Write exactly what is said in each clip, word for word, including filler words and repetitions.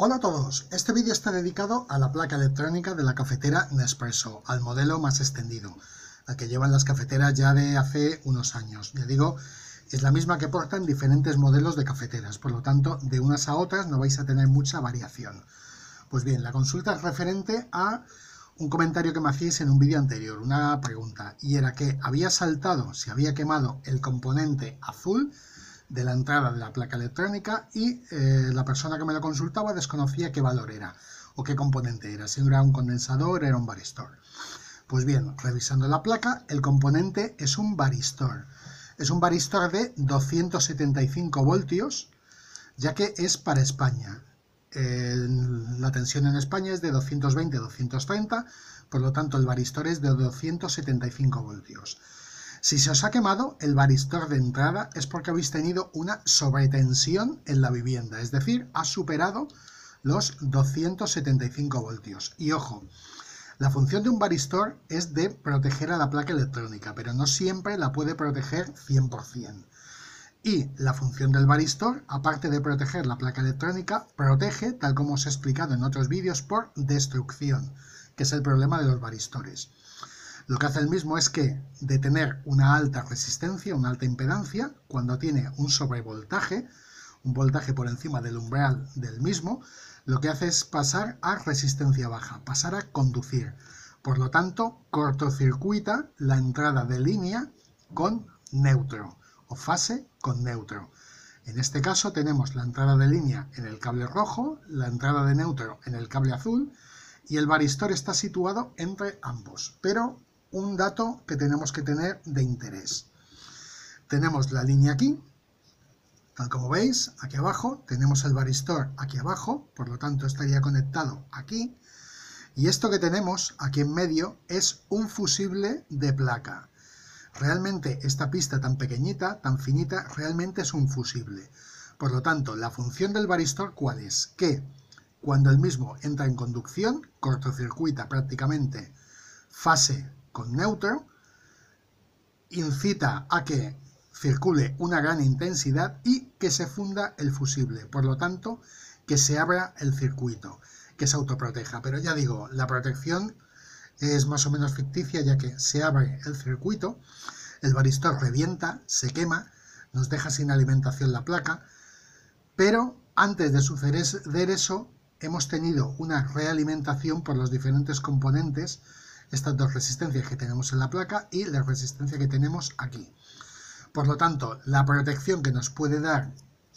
Hola a todos, este vídeo está dedicado a la placa electrónica de la cafetera Nespresso, al modelo más extendido, la que llevan las cafeteras ya de hace unos años. Ya digo, es la misma que portan diferentes modelos de cafeteras, por lo tanto, de unas a otras no vais a tener mucha variación. Pues bien, la consulta es referente a un comentario que me hacíais en un vídeo anterior, una pregunta, y era que había saltado, se había quemado el componente azul de la entrada de la placa electrónica y eh, la persona que me lo consultaba desconocía qué valor era o qué componente era, si era un condensador, era un varistor. Pues bien, revisando la placa, el componente es un varistor. Es un varistor de doscientos setenta y cinco voltios, ya que es para España. Eh, la tensión en España es de doscientos veinte a doscientos treinta, por lo tanto el varistor es de doscientos setenta y cinco voltios. Si se os ha quemado el varistor de entrada es porque habéis tenido una sobretensión en la vivienda, es decir, ha superado los doscientos setenta y cinco voltios. Y ojo, la función de un varistor es de proteger a la placa electrónica, pero no siempre la puede proteger cien por cien. Y la función del varistor, aparte de proteger la placa electrónica, protege, tal como os he explicado en otros vídeos, por destrucción, que es el problema de los varistores. Lo que hace el mismo es que, de tener una alta resistencia, una alta impedancia, cuando tiene un sobrevoltaje, un voltaje por encima del umbral del mismo, lo que hace es pasar a resistencia baja, pasar a conducir. Por lo tanto, cortocircuita la entrada de línea con neutro, o fase con neutro. En este caso tenemos la entrada de línea en el cable rojo, la entrada de neutro en el cable azul, y el varistor está situado entre ambos, pero un dato que tenemos que tener de interés. Tenemos la línea aquí, tal como veis, aquí abajo, tenemos el varistor aquí abajo, por lo tanto estaría conectado aquí, y esto que tenemos aquí en medio es un fusible de placa. Realmente esta pista tan pequeñita, tan finita, realmente es un fusible. Por lo tanto, la función del varistor, ¿cuál es? Que cuando el mismo entra en conducción, cortocircuita prácticamente fase con neutro, incita a que circule una gran intensidad y que se funda el fusible, por lo tanto que se abra el circuito, que se autoproteja, pero ya digo, la protección es más o menos ficticia ya que se abre el circuito, el varistor revienta, se quema, nos deja sin alimentación la placa, pero antes de suceder eso hemos tenido una realimentación por los diferentes componentes, estas dos resistencias que tenemos en la placa y la resistencia que tenemos aquí. Por lo tanto, la protección que nos puede dar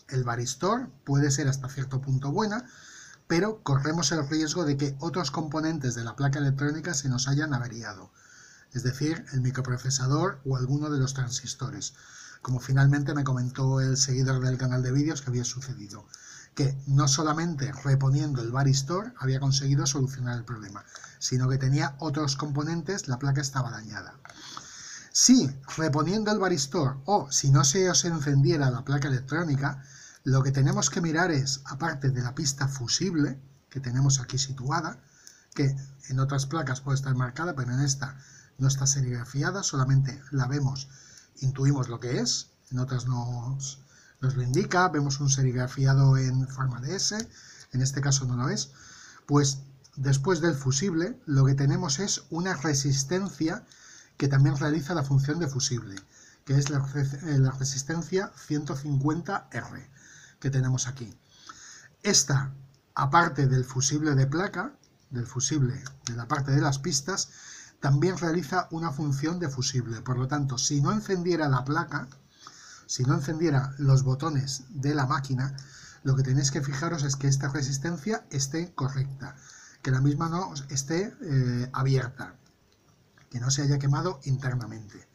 el varistor puede ser hasta cierto punto buena, pero corremos el riesgo de que otros componentes de la placa electrónica se nos hayan averiado, es decir, el microprocesador o alguno de los transistores, como finalmente me comentó el seguidor del canal de vídeos que había sucedido, que no solamente reponiendo el varistor había conseguido solucionar el problema, sino que tenía otros componentes, la placa estaba dañada. Si reponiendo el varistor o si no se os encendiera la placa electrónica, lo que tenemos que mirar es, aparte de la pista fusible que tenemos aquí situada, que en otras placas puede estar marcada, pero en esta no está serigrafiada, solamente la vemos, intuimos lo que es, en otras nos... nos lo indica, vemos un serigrafiado en forma de S, en este caso no lo es, pues después del fusible lo que tenemos es una resistencia que también realiza la función de fusible, que es la, la resistencia ciento cincuenta R que tenemos aquí. Esta, aparte del fusible de placa, del fusible de la parte de las pistas, también realiza una función de fusible, por lo tanto, si no encendiera la placa, si no encendiera los botones de la máquina, lo que tenéis que fijaros es que esta resistencia esté correcta, que la misma no esté eh, abierta, que no se haya quemado internamente.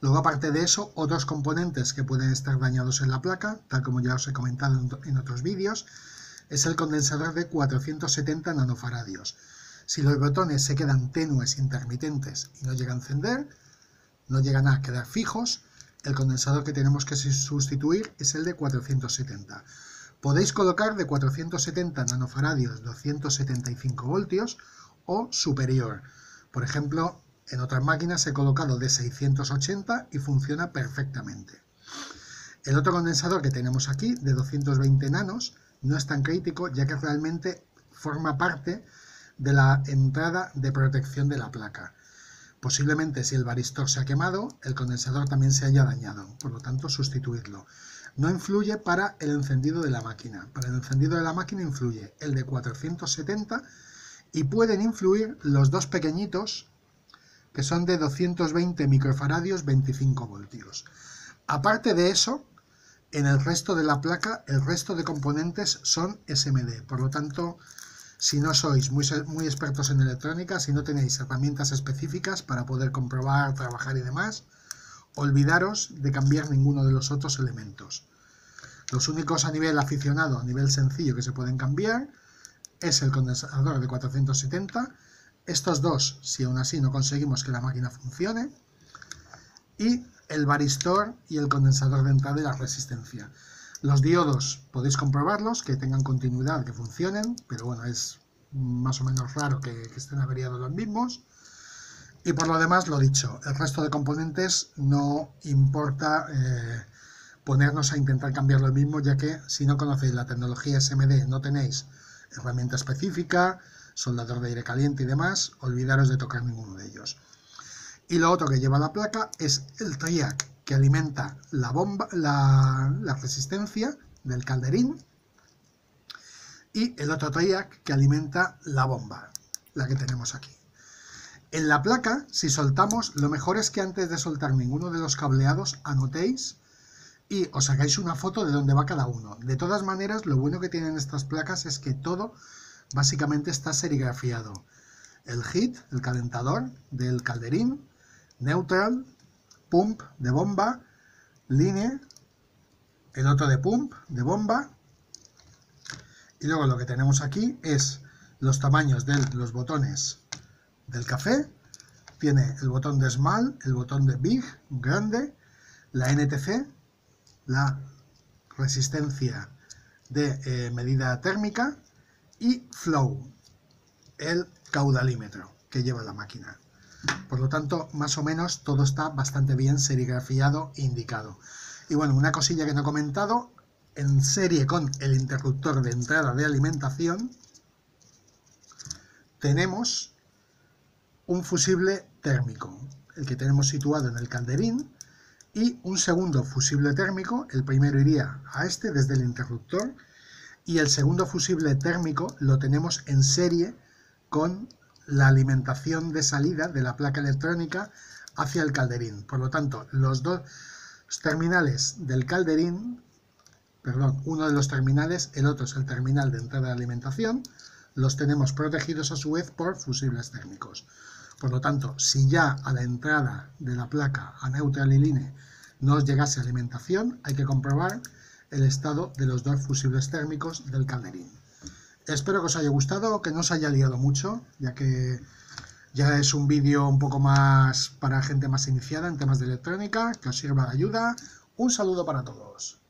Luego, aparte de eso, otros componentes que pueden estar dañados en la placa, tal como ya os he comentado en otros vídeos, es el condensador de cuatrocientos setenta nanofaradios. Si los botones se quedan tenues, intermitentes y no llegan a encender, no llegan a quedar fijos, el condensador que tenemos que sustituir es el de cuatrocientos setenta. Podéis colocar de cuatrocientos setenta nanofaradios doscientos setenta y cinco voltios o superior. Por ejemplo, en otras máquinas he colocado de seiscientos ochenta y funciona perfectamente. El otro condensador que tenemos aquí, de doscientos veinte nanos, no es tan crítico, ya que realmente forma parte de la entrada de protección de la placa. Posiblemente si el varistor se ha quemado, el condensador también se haya dañado, por lo tanto sustituirlo. No influye para el encendido de la máquina. Para el encendido de la máquina influye el de cuatrocientos setenta y pueden influir los dos pequeñitos que son de doscientos veinte microfaradios, veinticinco voltios. Aparte de eso, en el resto de la placa, el resto de componentes son S M D, por lo tanto, si no sois muy, muy expertos en electrónica, si no tenéis herramientas específicas para poder comprobar, trabajar y demás, olvidaros de cambiar ninguno de los otros elementos. Los únicos a nivel aficionado, a nivel sencillo que se pueden cambiar, es el condensador de cuatrocientos setenta, estos dos, si aún así no conseguimos que la máquina funcione, y el varistor y el condensador de entrada y la resistencia. Los diodos podéis comprobarlos, que tengan continuidad, que funcionen, pero bueno, es más o menos raro que, que estén averiados los mismos. Y por lo demás, lo dicho, el resto de componentes no importa eh, ponernos a intentar cambiar lo mismo, ya que si no conocéis la tecnología S M D, no tenéis herramienta específica, soldador de aire caliente y demás, olvidaros de tocar ninguno de ellos. Y lo otro que lleva la placa es el TRIAC, que alimenta la bomba, la, la resistencia del calderín, y el otro TRIAC que alimenta la bomba, la que tenemos aquí. En la placa, si soltamos, lo mejor es que antes de soltar ninguno de los cableados anotéis y os hagáis una foto de dónde va cada uno. De todas maneras, lo bueno que tienen estas placas es que todo básicamente está serigrafiado. El heat, el calentador del calderín, neutral, pump de bomba, line, el otro de pump de bomba, y luego lo que tenemos aquí es los tamaños de los botones del café. Tiene el botón de small, el botón de big, grande, la N T C, la resistencia de eh, medida térmica, y flow, el caudalímetro que lleva la máquina. Por lo tanto, más o menos todo está bastante bien serigrafiado e indicado. Y bueno, una cosilla que no he comentado, en serie con el interruptor de entrada de alimentación, tenemos un fusible térmico, el que tenemos situado en el calderín, y un segundo fusible térmico, el primero iría a este desde el interruptor, y el segundo fusible térmico lo tenemos en serie con la alimentación de salida de la placa electrónica hacia el calderín. Por lo tanto, los dos terminales del calderín, perdón, uno de los terminales, el otro es el terminal de entrada de alimentación, los tenemos protegidos a su vez por fusibles térmicos. Por lo tanto, si ya a la entrada de la placa a neutral y line no os llegase alimentación, hay que comprobar el estado de los dos fusibles térmicos del calderín. Espero que os haya gustado, que no os haya liado mucho, ya que ya es un vídeo un poco más para gente más iniciada en temas de electrónica, que os sirva de ayuda. Un saludo para todos.